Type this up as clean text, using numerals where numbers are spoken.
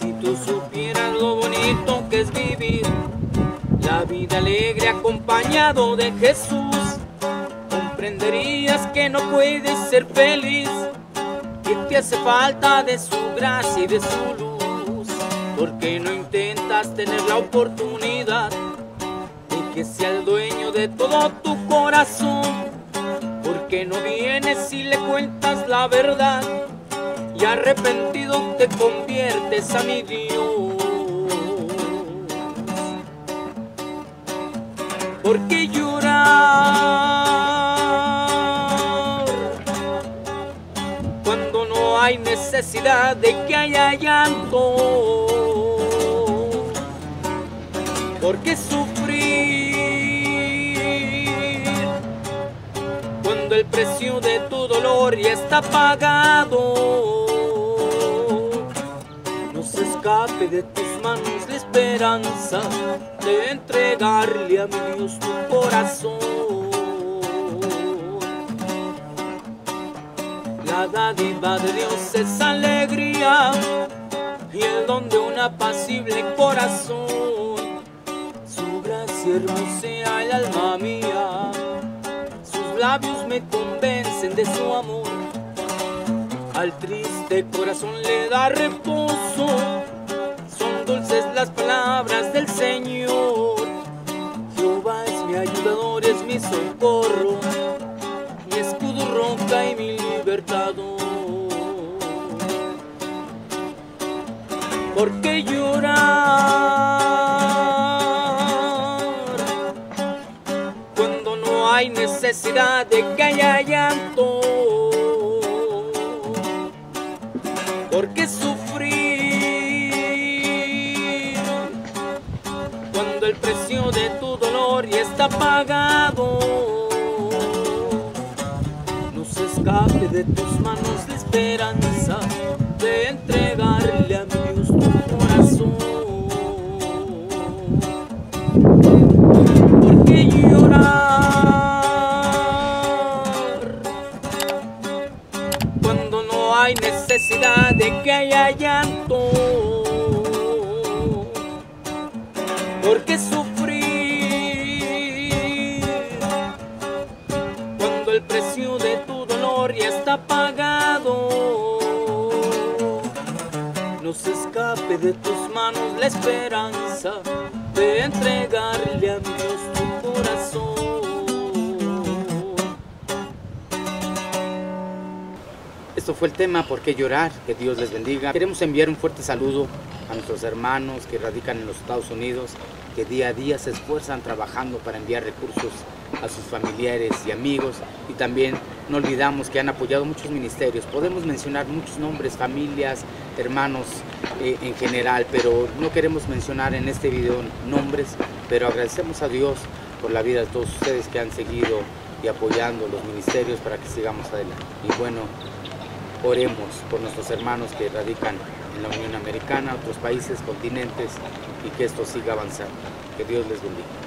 Si tú supieras lo bonito que es vivir la vida alegre acompañado de Jesús, comprenderías que no puedes ser feliz, que te hace falta de su gracia y de su luz. ¿Por qué no intentas tener la oportunidad de que sea el dueño de todo tu corazón? ¿Por qué no vienes y le cuentas la verdad? Y arrepentido te conviertes a mi Dios. ¿Por qué llorar cuando no hay necesidad de que haya llanto? ¿Por qué sufrir cuando el precio de tu dolor ya está pagado? Escape de tus manos la esperanza de entregarle a mi Dios tu corazón. La dádiva de Dios es alegría y el don de un apacible corazón. Su gracia hermosea el alma mía, sus labios me convencen de su amor. Al triste corazón le da reposo, son dulces las palabras del Señor. Jehová es mi ayudador, es mi socorro, mi escudo, roca y mi libertador. ¿Por qué llorar cuando no hay necesidad de que haya llanto? ¿Por qué sufrir cuando el precio de tu dolor ya está pagado? No se escape de tus manos la esperanza de entregarle a mi Dios tu corazón. ¿Por qué llorar cuando no hay necesidad de que haya llanto? ¿Por qué sufrir cuando el precio de tu dolor ya está pagado? No se escape de tus manos la esperanza de entregarle a Dios tu corazón. Esto fue el tema ¿Por qué llorar? Que Dios les bendiga. Queremos enviar un fuerte saludo a nuestros hermanos que radican en los Estados Unidos, que día a día se esfuerzan trabajando para enviar recursos a sus familiares y amigos. Y también no olvidamos que han apoyado muchos ministerios. Podemos mencionar muchos nombres, familias, hermanos en general, pero no queremos mencionar en este video nombres, pero agradecemos a Dios por la vida de todos ustedes que han seguido y apoyando los ministerios para que sigamos adelante. Y bueno, oremos por nuestros hermanos que radican en la Unión Americana, otros países, continentes, y que esto siga avanzando. Que Dios les bendiga.